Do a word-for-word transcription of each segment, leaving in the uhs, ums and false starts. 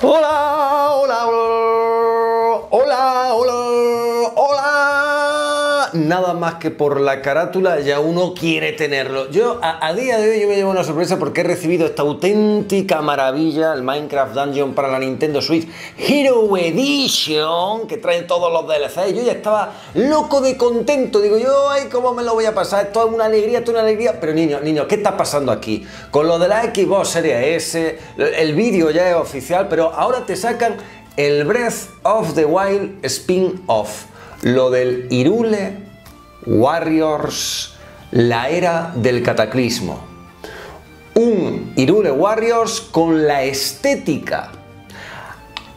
Hola, hola, hola, hola, hola. Nada más que por la carátula ya uno quiere tenerlo. Yo a, a día de hoy yo me llevo una sorpresa porque he recibido esta auténtica maravilla, el Minecraft Dungeon para la Nintendo Switch Hero Edition, que trae todos los D L C. Yo ya estaba loco de contento. Digo yo, ay, cómo me lo voy a pasar. Esto es una alegría, esto es una alegría. Pero niños, niños, ¿qué está pasando aquí? Con lo de la Xbox Series S, el vídeo ya es oficial, pero ahora te sacan el Breath of the Wild spin-off, lo del Hyrule Warriors, la era del cataclismo. Un Hyrule Warriors con la estética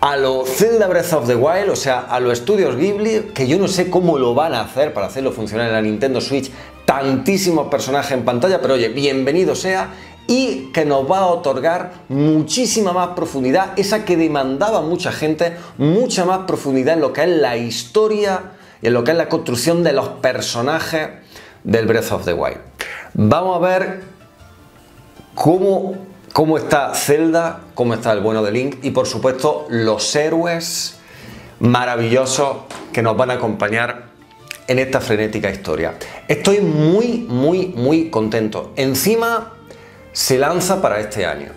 a lo Zelda Breath of the Wild, o sea, a los estudios Ghibli, que yo no sé cómo lo van a hacer para hacerlo funcionar en la Nintendo Switch, tantísimos personajes en pantalla, pero oye, bienvenido sea. Y que nos va a otorgar muchísima más profundidad, esa que demandaba mucha gente, mucha más profundidad en lo que es la historia y en lo que es la construcción de los personajes del Breath of the Wild. Vamos a ver cómo, cómo está Zelda, cómo está el bueno de Link y por supuesto los héroes maravillosos que nos van a acompañar en esta frenética historia. Estoy muy, muy, muy contento. Encima se lanza para este año,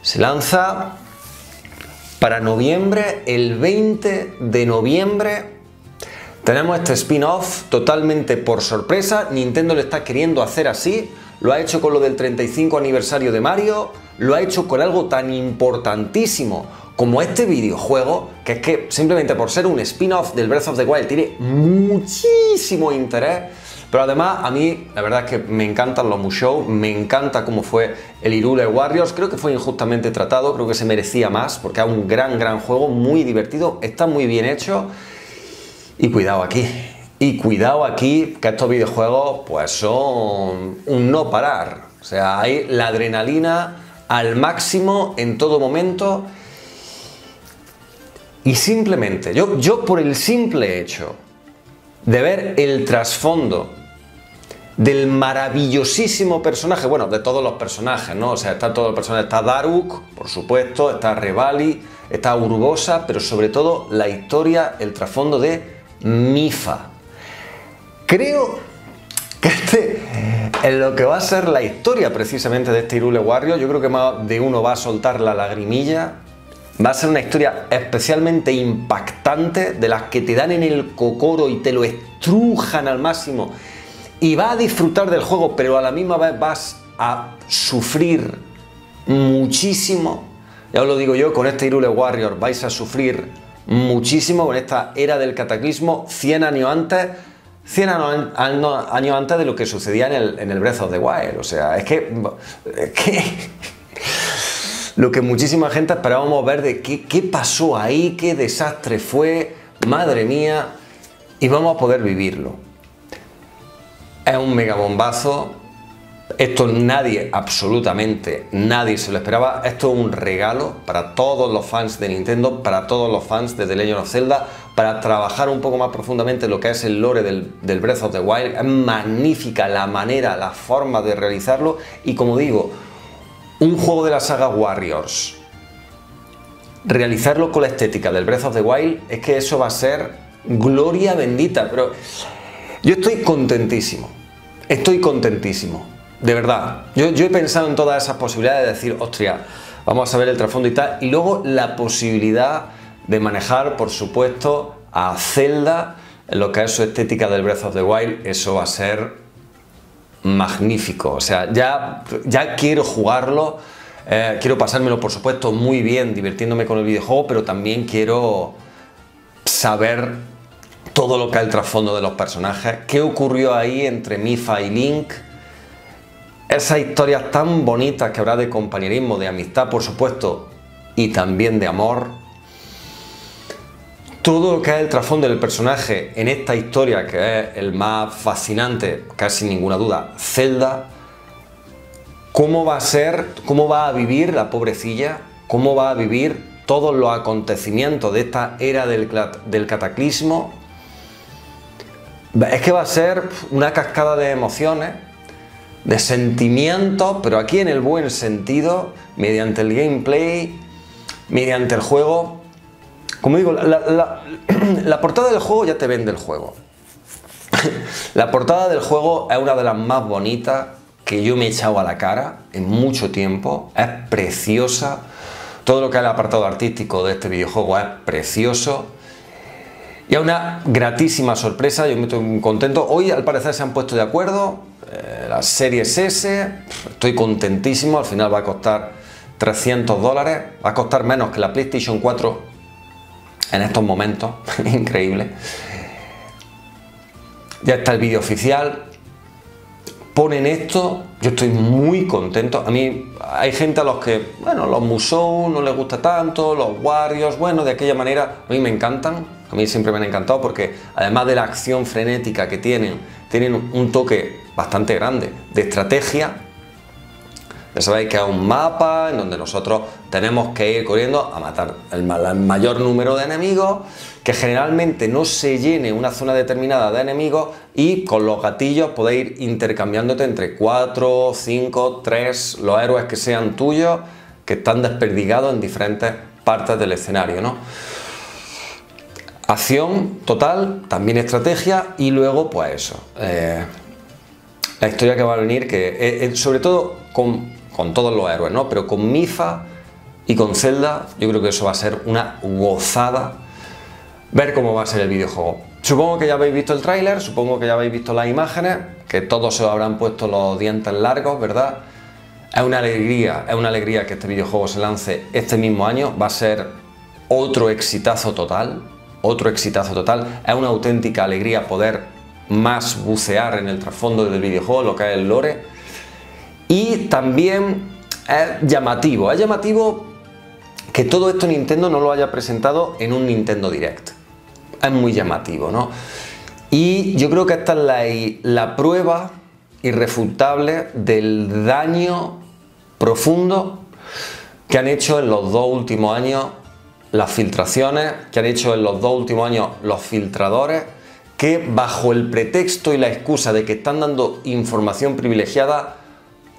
se lanza para noviembre, el veinte de noviembre, tenemos este spin-off totalmente por sorpresa. Nintendo lo está queriendo hacer así, lo ha hecho con lo del treinta y cinco aniversario de Mario, lo ha hecho con algo tan importantísimo como este videojuego, que es que simplemente por ser un spin-off del Breath of the Wild tiene muchísimo interés. Pero además a mí la verdad es que me encantan los mushou, me encanta cómo fue el Hyrule Warriors, creo que fue injustamente tratado, creo que se merecía más porque es un gran, gran juego, muy divertido, está muy bien hecho. Y cuidado aquí, y cuidado aquí, que estos videojuegos pues son un no parar, o sea, hay la adrenalina al máximo en todo momento. Y simplemente, yo, yo por el simple hecho de ver el trasfondo del maravillosísimo personaje, bueno, de todos los personajes, ¿no? O sea, está todo el personaje, está Daruk, por supuesto, está Revali, está Urbosa, pero sobre todo la historia, el trasfondo de Mifa. Creo que este es lo que va a ser la historia precisamente de este Hyrule Warriors. Yo creo que más de uno va a soltar la lagrimilla. Va a ser una historia especialmente impactante, de las que te dan en el cocoro y te lo estrujan al máximo. Y vas a disfrutar del juego, pero a la misma vez vas a sufrir muchísimo. Ya os lo digo yo, con este Hyrule Warriors vais a sufrir muchísimo, con esta era del cataclismo, cien años antes, cien años antes de lo que sucedía en el, en el Breath of the Wild. O sea, es que... Es que... lo que muchísima gente esperábamos ver de qué, qué pasó ahí, qué desastre fue, madre mía, y vamos a poder vivirlo. Es un mega bombazo, esto nadie, absolutamente nadie se lo esperaba, esto es un regalo para todos los fans de Nintendo, para todos los fans de The Legend of Zelda, para trabajar un poco más profundamente lo que es el lore del, del Breath of the Wild. Es magnífica la manera, la forma de realizarlo y, como digo, un juego de la saga Warriors, realizarlo con la estética del Breath of the Wild, es que eso va a ser gloria bendita. Pero yo estoy contentísimo, estoy contentísimo, de verdad. Yo, yo he pensado en todas esas posibilidades de decir, hostia, vamos a ver el trasfondo y tal, y luego la posibilidad de manejar, por supuesto, a Zelda en lo que es su estética del Breath of the Wild, eso va a ser magnífico. O sea, ya, ya quiero jugarlo, eh, quiero pasármelo, por supuesto, muy bien, divirtiéndome con el videojuego, pero también quiero saber todo lo que es el trasfondo de los personajes, qué ocurrió ahí entre Mifa y Link, esas historias tan bonitas que habrá de compañerismo, de amistad, por supuesto, y también de amor. Todo lo que es el trasfondo del personaje en esta historia, que es el más fascinante, casi ninguna duda, Zelda. ¿Cómo va a ser, cómo va a vivir la pobrecilla? ¿Cómo va a vivir todos los acontecimientos de esta era del, del cataclismo? Es que va a ser una cascada de emociones, de sentimientos, pero aquí en el buen sentido, mediante el gameplay, mediante el juego. Como digo, la, la, la portada del juego ya te vende el juego. La portada del juego es una de las más bonitas que yo me he echado a la cara en mucho tiempo. Es preciosa. Todo lo que es el apartado artístico de este videojuego es precioso. Y es una gratísima sorpresa, yo me estoy muy contento. Hoy al parecer se han puesto de acuerdo, eh, la Series S, estoy contentísimo, al final va a costar trescientos dólares, va a costar menos que la PlayStation cuatro en estos momentos, increíble. Ya está el vídeo oficial, ponen esto, yo estoy muy contento. A mí hay gente a los que, bueno, los Musou no les gusta tanto, los Warriors, bueno, de aquella manera, a mí me encantan. A mí siempre me han encantado porque además de la acción frenética que tienen, tienen un toque bastante grande de estrategia. Ya sabéis que hay un mapa en donde nosotros tenemos que ir corriendo a matar el mayor número de enemigos, que generalmente no se llene una zona determinada de enemigos, y con los gatillos podéis ir intercambiándote entre cuatro, cinco, tres, los héroes que sean tuyos, que están desperdigados en diferentes partes del escenario, ¿no? Acción total, también estrategia, y luego pues eso, eh, la historia que va a venir, que eh, eh, sobre todo con, con todos los héroes, ¿no? Pero con Mifa y con Zelda, yo creo que eso va a ser una gozada ver cómo va a ser el videojuego. Supongo que ya habéis visto el tráiler, supongo que ya habéis visto las imágenes, que todos se habrán puesto los dientes largos, ¿verdad? Es una alegría, es una alegría que este videojuego se lance este mismo año, va a ser otro exitazo total. Otro exitazo total, es una auténtica alegría poder más bucear en el trasfondo del videojuego, lo que es el lore. Y también es llamativo, es llamativo que todo esto Nintendo no lo haya presentado en un Nintendo Direct. Es muy llamativo, ¿no? Y yo creo que esta es la, la prueba irrefutable del daño profundo que han hecho en los dos últimos años las filtraciones, que han hecho en los dos últimos años los filtradores, que bajo el pretexto y la excusa de que están dando información privilegiada,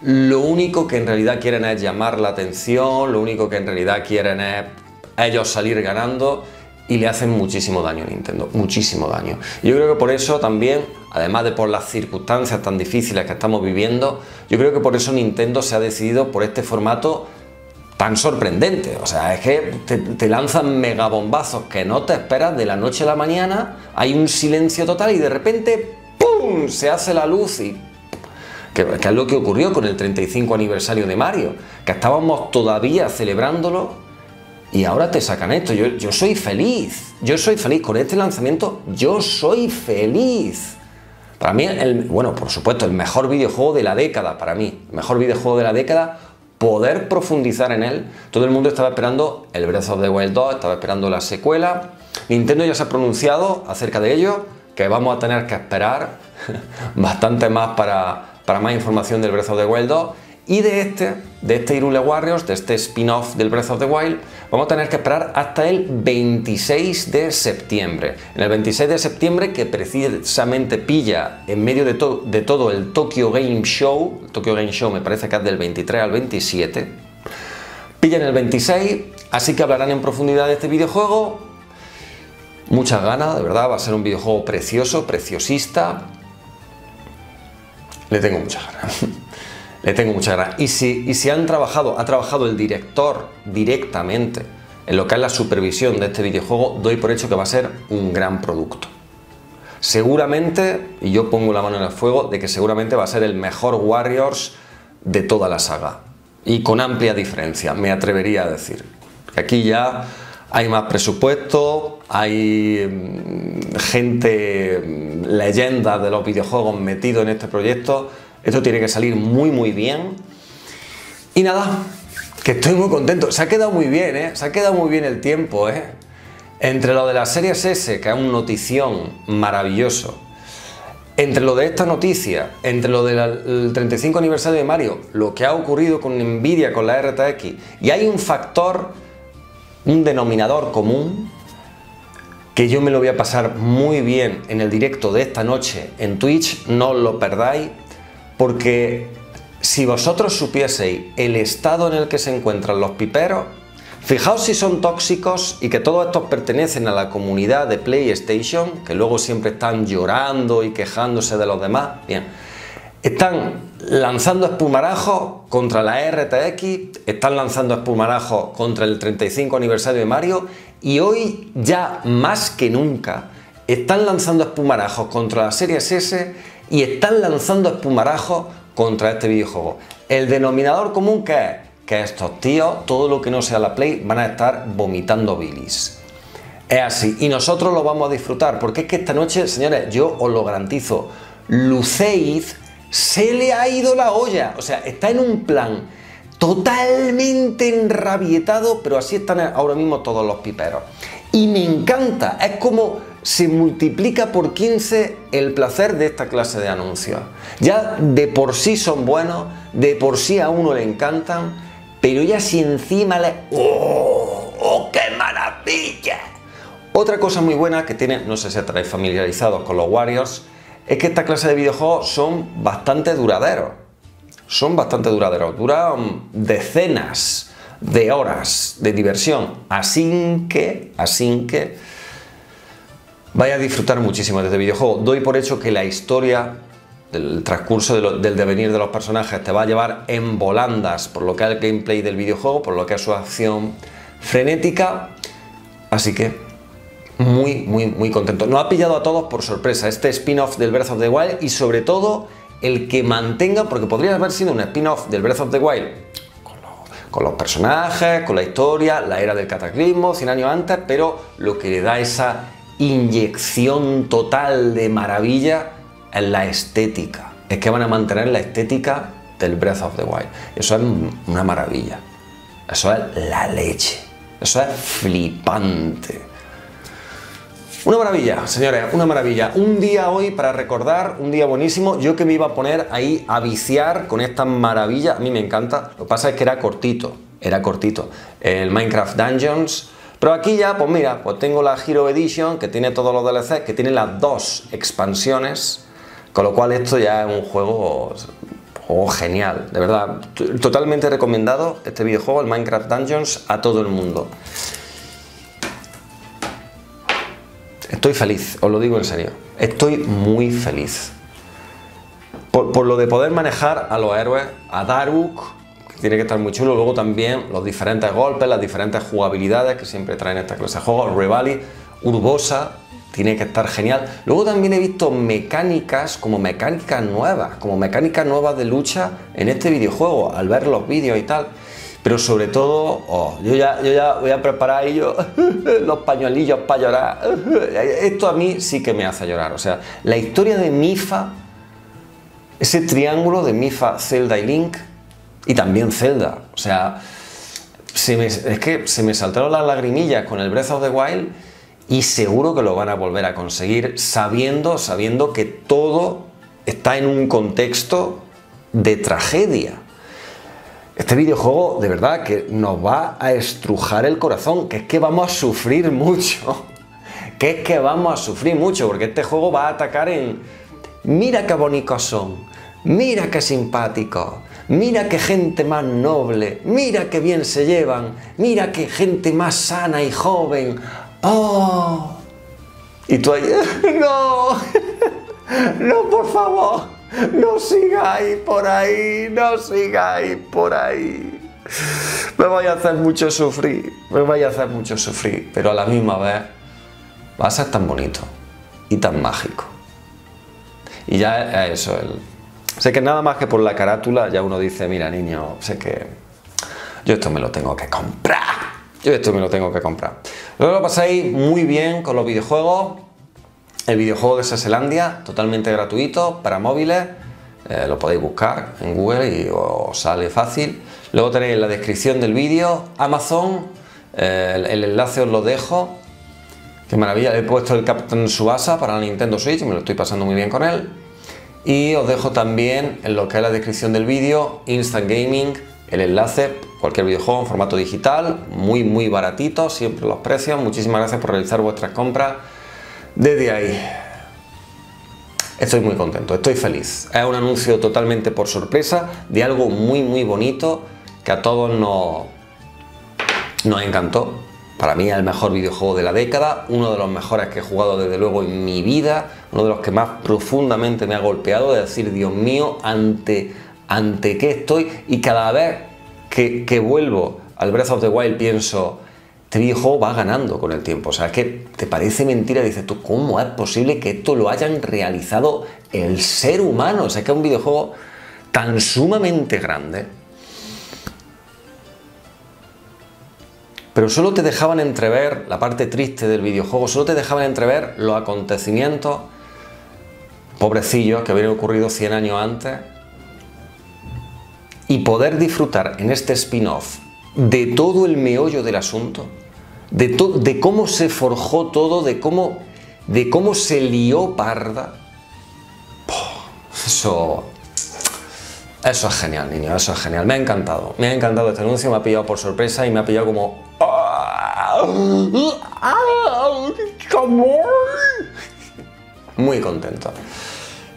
lo único que en realidad quieren es llamar la atención, lo único que en realidad quieren es ellos salir ganando, y le hacen muchísimo daño a Nintendo, muchísimo daño. Yo creo que por eso también, además de por las circunstancias tan difíciles que estamos viviendo, yo creo que por eso Nintendo se ha decidido por este formato tan sorprendente. O sea, es que te, te lanzan megabombazos que no te esperas de la noche a la mañana, hay un silencio total y de repente ¡pum! Se hace la luz y que, que es lo que ocurrió con el treinta y cinco aniversario de Mario, que estábamos todavía celebrándolo y ahora te sacan esto. Yo, yo soy feliz, yo soy feliz con este lanzamiento, yo soy feliz. Para mí, el, bueno, por supuesto, el mejor videojuego de la década, para mí, el mejor videojuego de la década. Poder profundizar en él. Todo el mundo estaba esperando el Breath of the Wild dos, estaba esperando la secuela. Nintendo ya se ha pronunciado acerca de ello, que vamos a tener que esperar bastante más para, para más información del Breath of the Wild dos. Y de este, de este Hyrule Warriors, de este spin-off del Breath of the Wild, vamos a tener que esperar hasta el veintiséis de septiembre. En el veintiséis de septiembre, que precisamente pilla en medio de, to de todo el Tokyo Game Show, el Tokyo Game Show me parece que es del veintitrés al veintisiete, pilla en el veintiséis, así que hablarán en profundidad de este videojuego. Muchas ganas, de verdad, va a ser un videojuego precioso, preciosista. Le tengo muchas ganas. Le tengo muchas ganas. Y si, y si han trabajado, ha trabajado el director directamente en lo que es la supervisión de este videojuego, doy por hecho que va a ser un gran producto. Seguramente, y yo pongo la mano en el fuego, de que seguramente va a ser el mejor Warriors de toda la saga. Y con amplia diferencia, me atrevería a decir. Aquí ya hay más presupuesto, hay gente, leyenda de los videojuegos metido en este proyecto. Esto tiene que salir muy muy bien. Y nada, que estoy muy contento. Se ha quedado muy bien, ¿eh? Se ha quedado muy bien el tiempo, ¿eh? Entre lo de la Series S, que es un notición maravilloso, entre lo de esta noticia, entre lo del treinta y cinco aniversario de Mario, lo que ha ocurrido con Nvidia, con la R T X, y hay un factor, un denominador común, que yo me lo voy a pasar muy bien en el directo de esta noche en Twitch, no os lo perdáis. Porque si vosotros supieseis el estado en el que se encuentran los piperos, Fijaos si son tóxicos y que todos estos pertenecen a la comunidad de PlayStation, que luego siempre están llorando y quejándose de los demás. Bien, están lanzando espumarajos contra la R T X, están lanzando espumarajos contra el treinta y cinco aniversario de Mario y hoy ya más que nunca están lanzando espumarajos contra la Series S y están lanzando espumarajos contra este videojuego. El denominador común que es que estos tíos, todo lo que no sea la Play, van a estar vomitando bilis. Es así, y nosotros lo vamos a disfrutar, porque es que esta noche, señores, yo os lo garantizo, Luceiz se le ha ido la olla, o sea, está en un plan totalmente enrabietado, pero así están ahora mismo todos los piperos. Y me encanta, es como se multiplica por quince el placer de esta clase de anuncios. Ya de por sí son buenos, de por sí a uno le encantan, pero ya si encima le... ¡Oh! ¡Oh, qué maravilla! Otra cosa muy buena que tiene, no sé si estaréis familiarizados con los Warriors, es que esta clase de videojuegos son bastante duraderos. Son bastante duraderos, duran decenas de horas de diversión. Así que, así que, vais a disfrutar muchísimo de este videojuego. Doy por hecho que la historia, el transcurso de lo, del devenir de los personajes, te va a llevar en volandas por lo que es el gameplay del videojuego, por lo que es su acción frenética. Así que muy, muy, muy contento. Nos ha pillado a todos por sorpresa este spin-off del Breath of the Wild y sobre todo el que mantenga, porque podría haber sido un spin-off del Breath of the Wild con, lo, con los personajes, con la historia, la era del cataclismo, cien años antes, pero lo que le da esa inyección total de maravilla es la estética. Es que van a mantener la estética del Breath of the Wild. Eso es una maravilla. Eso es la leche. Eso es flipante. Una maravilla, señores, una maravilla. Un día hoy para recordar, un día buenísimo. Yo que me iba a poner ahí a viciar con esta maravilla, a mí me encanta. Lo que pasa es que era cortito, era cortito. El Minecraft Dungeons. Pero aquí ya, pues mira, pues tengo la Hero Edition, que tiene todos los D L C, que tiene las dos expansiones. Con lo cual esto ya es un juego, juego genial. De verdad, totalmente recomendado este videojuego, el Minecraft Dungeons, a todo el mundo. Estoy feliz, os lo digo en serio. Estoy muy feliz. Por, por lo de poder manejar a los héroes, a Daruk, que tiene que estar muy chulo. Luego también los diferentes golpes, las diferentes jugabilidades que siempre traen esta clase de juegos. Revali, Urbosa, tiene que estar genial. Luego también he visto mecánicas, como mecánicas nuevas, como mecánicas nuevas de lucha en este videojuego, al ver los vídeos y tal. Pero sobre todo, oh, yo, ya, yo ya voy a preparar ellos los pañuelillos para llorar. Esto a mí sí que me hace llorar. O sea, la historia de Mifa, ese triángulo de Mifa, Zelda y Link, y también Zelda. O sea, se me, es que se me saltaron las lagrimillas con el Breath of the Wild y seguro que lo van a volver a conseguir sabiendo, sabiendo que todo está en un contexto de tragedia. Este videojuego, de verdad, que nos va a estrujar el corazón, que es que vamos a sufrir mucho, que es que vamos a sufrir mucho, porque este juego va a atacar en... Mira qué bonitos son, mira qué simpáticos, mira qué gente más noble, mira qué bien se llevan, mira qué gente más sana y joven. ¡Oh! Y tú ahí... ¡No! ¡No, por favor! No sigáis por ahí, no sigáis por ahí. Me vais a hacer mucho sufrir, me vais a hacer mucho sufrir, pero a la misma vez va a ser tan bonito y tan mágico. Y ya es eso. El... Sé que nada más que por la carátula ya uno dice, mira niño, sé que yo esto me lo tengo que comprar, yo esto me lo tengo que comprar. Luego lo pasáis muy bien con los videojuegos. El videojuego de Saselandia, totalmente gratuito, para móviles, eh, lo podéis buscar en Google y os sale fácil. Luego tenéis en la descripción del vídeo, Amazon, eh, el, el enlace os lo dejo. Qué maravilla, he puesto el Captain Subasa para la Nintendo Switch, me lo estoy pasando muy bien con él. Y os dejo también en lo que es la descripción del vídeo, Instant Gaming, el enlace, cualquier videojuego en formato digital, muy muy baratito, siempre los precios. Muchísimas gracias por realizar vuestras compras. Desde ahí estoy muy contento, estoy feliz. Es un anuncio totalmente por sorpresa de algo muy muy bonito que a todos nos, nos encantó. Para mí es el mejor videojuego de la década, uno de los mejores que he jugado desde luego en mi vida, uno de los que más profundamente me ha golpeado, de decir, Dios mío, ante, ante qué estoy. Y cada vez que, que vuelvo al Breath of the Wild pienso, este videojuego va ganando con el tiempo. O sea, es que te parece mentira, dices tú, ¿cómo es posible que esto lo hayan realizado el ser humano? O sea, es que es un videojuego tan sumamente grande. Pero solo te dejaban entrever la parte triste del videojuego, solo te dejaban entrever los acontecimientos pobrecillos que habían ocurrido cien años antes, y poder disfrutar en este spin-off de todo el meollo del asunto, de, de cómo se forjó todo, de cómo, de cómo se lió parda. Eso... Eso es genial, niño, eso es genial. Me ha encantado, me ha encantado este anuncio, me ha pillado por sorpresa y me ha pillado como... Muy contento.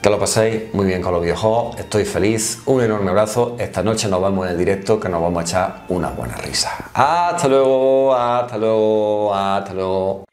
Que lo paséis muy bien con los videojuegos, estoy feliz, un enorme abrazo. Esta noche nos vemos en el directo, que nos vamos a echar una buena risa. Hasta luego, hasta luego, hasta luego.